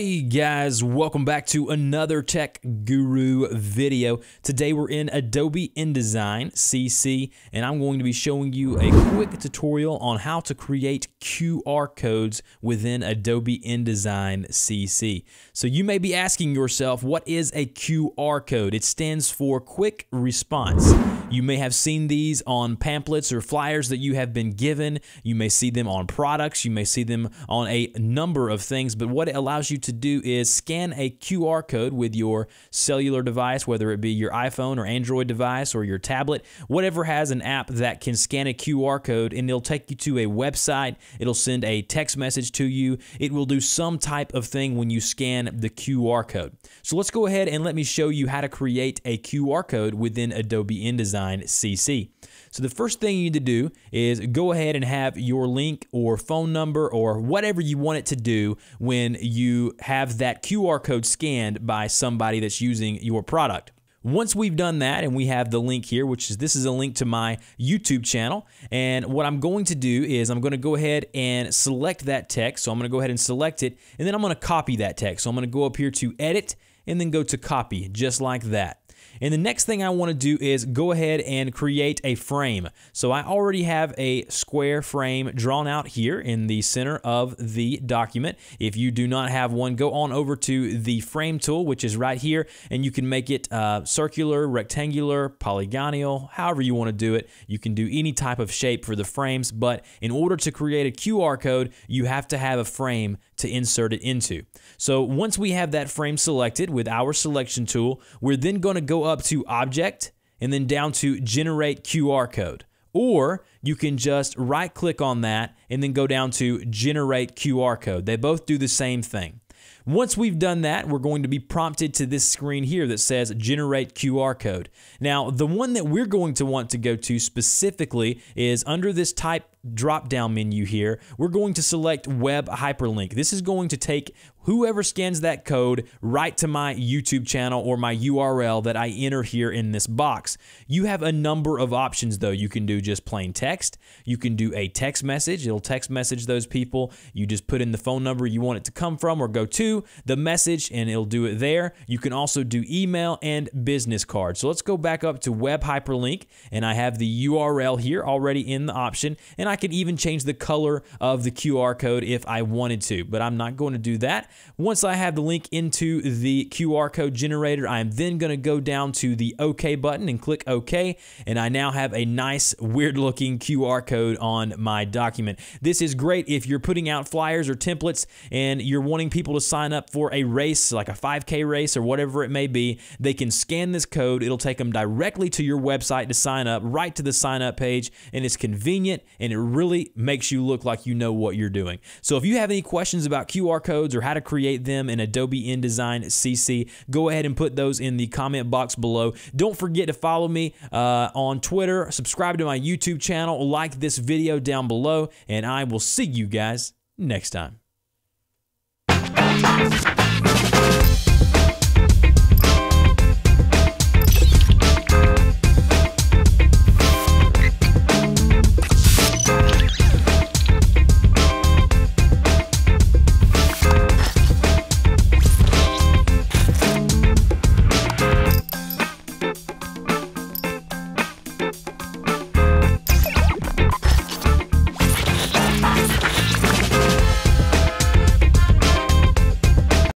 Hey guys, welcome back to another Tech Guru video. Today we're in Adobe InDesign CC and I'm going to be showing you a quick tutorial on how to create QR codes within Adobe InDesign CC. So you may be asking yourself, what is a QR code? It stands for Quick Response. You may have seen these on pamphlets or flyers that you have been given. You may see them on products. You may see them on a number of things, but what it allows you to do is scan a QR code with your cellular device, whether it be your iPhone or Android device or your tablet, whatever has an app that can scan a QR code, and it'll take you to a website, it'll send a text message to you, it will do some type of thing when you scan the QR code. So let's go ahead and let me show you how to create a QR code within Adobe InDesign CC. So the first thing you need to do is go ahead and have your link or phone number or whatever you want it to do when you have that QR code scanned by somebody that's using your product. Once we've done that and we have the link here, which is this is a link to my YouTube channel, and what I'm going to do is I'm going to go ahead and select that text. So I'm going to go ahead and select it, and then I'm going to copy that text. So I'm going to go up here to edit and then go to copy, just like that. And the next thing I want to do is go ahead and create a frame. So I already have a square frame drawn out here in the center of the document. If you do not have one, go on over to the frame tool, which is right here, and you can make it circular, rectangular, polygonal, however you want to do it. You can do any type of shape for the frames, but in order to create a QR code, you have to have a frame to insert it into. So once we have that frame selected with our selection tool, we're then going to go up to Object and then down to Generate QR Code. Or you can just right click on that and then go down to Generate QR Code. They both do the same thing. Once we've done that, we're going to be prompted to this screen here that says Generate QR Code. Now, the one that we're going to want to go to specifically is under this type drop-down menu here. We're going to select Web Hyperlink. This is going to take whoever scans that code right to my YouTube channel or my URL that I enter here in this box. You have a number of options though. You can do just plain text. You can do a text message. It'll text message those people. You just put in the phone number you want it to come from or go to the message and it'll do it there. You can also do email and business card. So let's go back up to Web Hyperlink, and I have the URL here already in the option, and I could even change the color of the QR code if I wanted to, but I'm not going to do that. Once I have the link into the QR code generator, I'm then going to go down to the OK button and click OK, and I now have a nice weird looking QR code on my document. This is great if you're putting out flyers or templates and you're wanting people to sign up for a race, like a 5K race or whatever it may be. They can scan this code. It'll take them directly to your website to sign up, right to the sign up page, and it's convenient and it really makes you look like you know what you're doing. So if you have any questions about QR codes or how to create them in Adobe InDesign CC, go ahead and put those in the comment box below. Don't forget to follow me on Twitter, subscribe to my YouTube channel, like this video down below, and I will see you guys next time.